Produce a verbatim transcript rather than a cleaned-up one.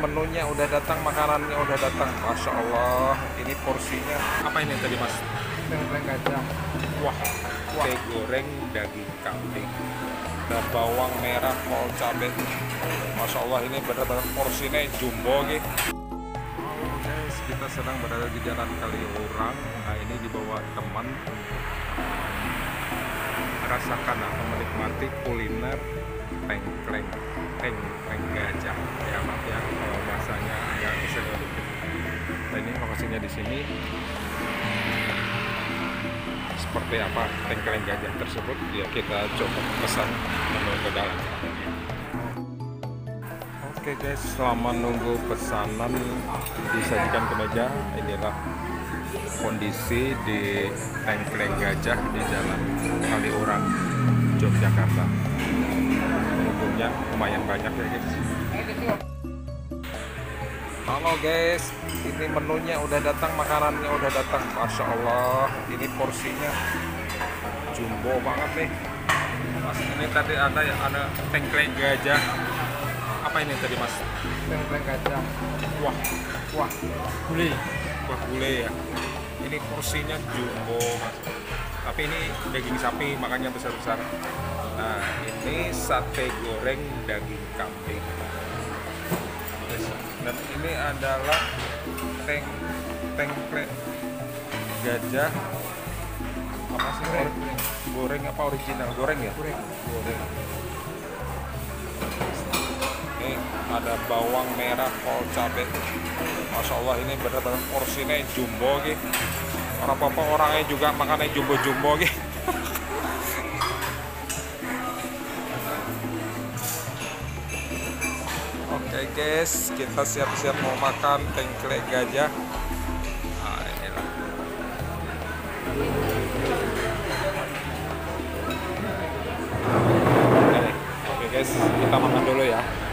Menunya udah datang, makanannya udah datang. Masya Allah, ini porsinya. Apa ini tadi, Mas? Tengkleng gajah. Wah, teh goreng daging kambing. Ada bawang merah, kol, cabai. Masya Allah, ini benar-benar porsinya jumbo gitu. Kita sedang berada di Jalan Kaliurang. Nah, ini dibawa teman. Rasakan atau menikmati kuliner tengkleng, tengkleng gajah. Ya maaf ya kalau bahasanya agak bisa dikit. Nah, ini lokasinya di sini. Seperti apa tengkleng gajah tersebut? Ya kita coba pesan menu ke dalam. Oke guys, selama nunggu pesanan disajikan ke meja, inilah kondisi di Tengkleng Gajah di Jalan Kaliurang, Yogyakarta. Pengunjungnya lumayan banyak ya guys. Halo guys, ini menunya udah datang, makanannya udah datang. Masya Allah, ini porsinya jumbo banget nih. Mas, ini tadi ada yang ada tengkleng gajah. Apa ini tadi, Mas? Tengkleng gajah. Wah, wah, gulai. Wah, gulai ya. Ini porsinya jumbo, Mas. Tapi ini daging sapi, makanya besar-besar. Nah, ini sate goreng daging kambing. Dan ini adalah teng tengkleng gajah. Apa sih? Goreng, goreng apa original? Goreng ya? Goreng. Goreng. Ada bawang merah, kol, cabai. Masya Allah, ini benar-benar porsinya jumbo gitu. Orang apa orangnya juga makannya jumbo-jumbo gitu. Oke guys, kita siap-siap mau makan tengkleng gajah. Nah, inilah. Oke guys, kita makan dulu ya.